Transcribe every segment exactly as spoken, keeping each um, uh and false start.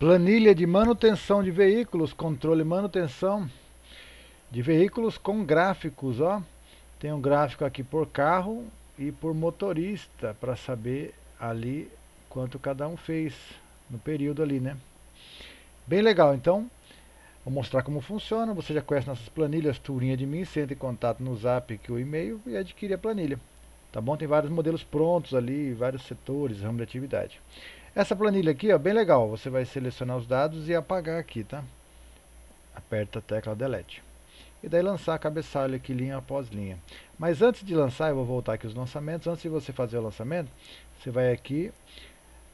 Planilha de manutenção de veículos, controle e manutenção de veículos com gráficos, ó. Tem um gráfico aqui por carro e por motorista, para saber ali quanto cada um fez no período ali, né? Bem legal, então, vou mostrar como funciona. Você já conhece nossas planilhas, Turinha de mim, você entra em contato no Zap, que o e-mail, e adquire a planilha. Tá bom? Tem vários modelos prontos ali, vários setores, ramo de atividade. Essa planilha aqui, ó, bem legal, você vai selecionar os dados e apagar aqui, tá? Aperta a tecla Delete. E daí lançar a cabeçalho aqui, linha após linha. Mas antes de lançar, eu vou voltar aqui os lançamentos. Antes de você fazer o lançamento, você vai aqui.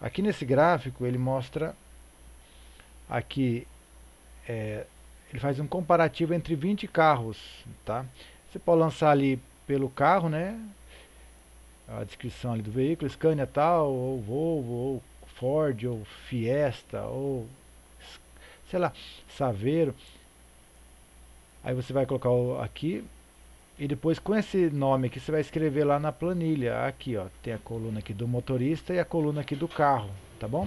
Aqui nesse gráfico, ele mostra aqui, é, ele faz um comparativo entre vinte carros, tá? Você pode lançar ali pelo carro, né? A descrição ali do veículo, Scania tal, ou Volvo, ou Ford, ou Fiesta, ou sei lá, Saveiro. Aí você vai colocar aqui, e depois com esse nome aqui você vai escrever lá na planilha. Aqui, ó, tem a coluna aqui do motorista e a coluna aqui do carro, tá bom?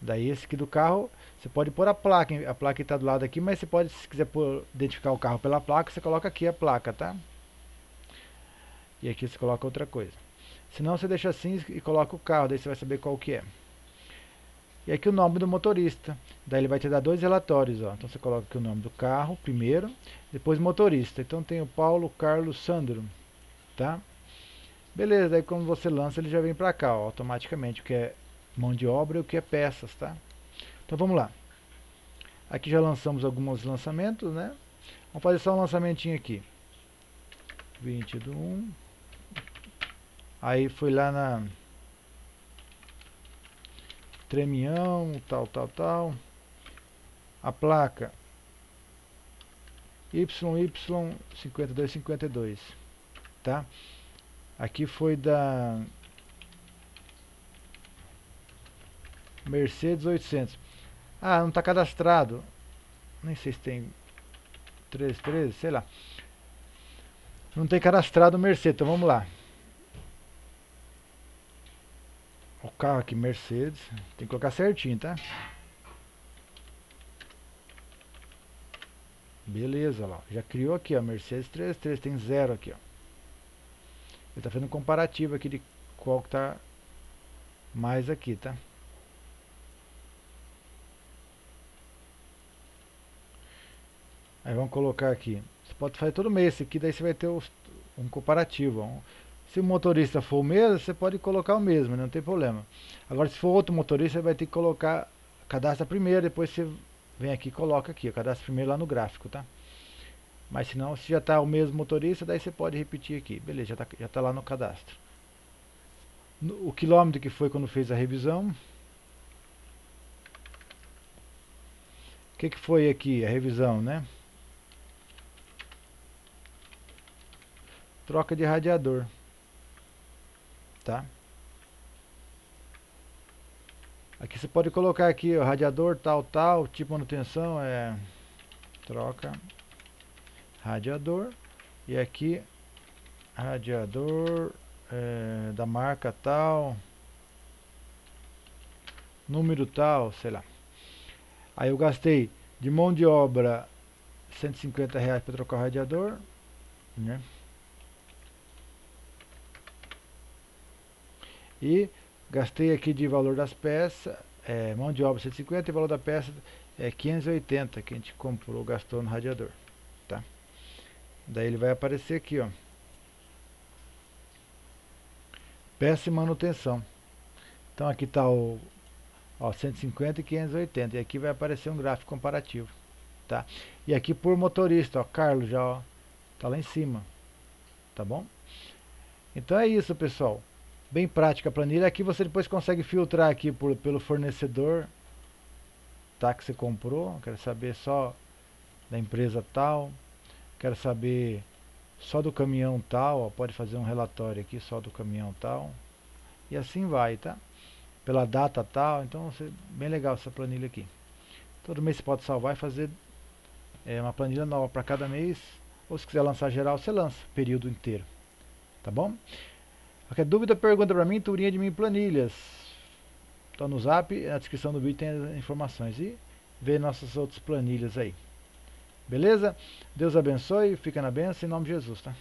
Daí esse aqui do carro, você pode pôr a placa, a placa está do lado aqui, mas você pode, se quiser pôr, identificar o carro pela placa, você coloca aqui a placa, tá? E aqui você coloca outra coisa. Se não, você deixa assim e coloca o carro, daí você vai saber qual que é. E aqui o nome do motorista, daí ele vai te dar dois relatórios, ó. Então você coloca aqui o nome do carro primeiro, depois motorista. Então tem o Paulo, Carlos, Sandro, tá? Beleza, daí quando você lança ele já vem pra cá, ó, automaticamente, o que é mão de obra e o que é peças, tá? Então vamos lá. Aqui já lançamos alguns lançamentos, né? Vamos fazer só um lançamentinho aqui. vinte do um. Aí fui lá na Tremião, tal, tal, tal. A placa Y Y cinquenta e dois cinquenta e dois, tá? Aqui foi da Mercedes oitocentos. Ah, não tá cadastrado. Nem sei se tem trezentos e treze, sei lá. Não tem cadastrado o Mercedes, então vamos lá. O carro aqui, Mercedes, tem que colocar certinho, tá? Beleza, lá, já criou aqui, ó, Mercedes trezentos e treze, tem zero aqui, ó. Ele tá fazendo um comparativo aqui de qual que tá mais aqui, tá? Aí vamos colocar aqui, você pode fazer todo mês esse aqui, daí você vai ter os, um comparativo, um, se o motorista for o mesmo, você pode colocar o mesmo, não tem problema. Agora, se for outro motorista, você vai ter que colocar, cadastra primeiro, depois você vem aqui e coloca aqui, cadastra primeiro lá no gráfico, tá? Mas se não, se já está o mesmo motorista, daí você pode repetir aqui, beleza, já está já tá lá no cadastro. No, o quilômetro que foi quando fez a revisão. O que que foi aqui, a revisão, né? Troca de radiador. Tá? Aqui você pode colocar aqui o radiador tal, tal, tipo manutenção, é troca radiador, e aqui radiador é, da marca tal, número tal, sei lá. Aí eu gastei de mão de obra cento e cinquenta reais para trocar o radiador, né? E gastei aqui de valor das peças, é, mão de obra cento e cinquenta e valor da peça é quinhentos e oitenta que a gente comprou, gastou no radiador, tá? Daí ele vai aparecer aqui, ó, peça e manutenção. Então aqui tá o ó, cento e cinquenta e quinhentos e oitenta, e aqui vai aparecer um gráfico comparativo, tá? E aqui por motorista, ó, Carlos já, ó, tá lá em cima, tá bom? Então é isso, pessoal. Bem prática a planilha. Aqui você depois consegue filtrar aqui por, pelo fornecedor, tá, que você comprou. Quero saber só da empresa tal, quero saber só do caminhão tal, ó, pode fazer um relatório aqui só do caminhão tal, e assim vai, tá? Pela data tal. Então você, bem legal essa planilha aqui. Todo mês você pode salvar e fazer é, uma planilha nova para cada mês, ou se quiser lançar geral, você lança o período inteiro, tá bom? Qualquer dúvida, pergunta para mim, Turinha de mim Planilhas. Então no Zap, na descrição do vídeo tem as informações. E vê nossas outras planilhas aí. Beleza? Deus abençoe, fica na bênção em nome de Jesus, tá?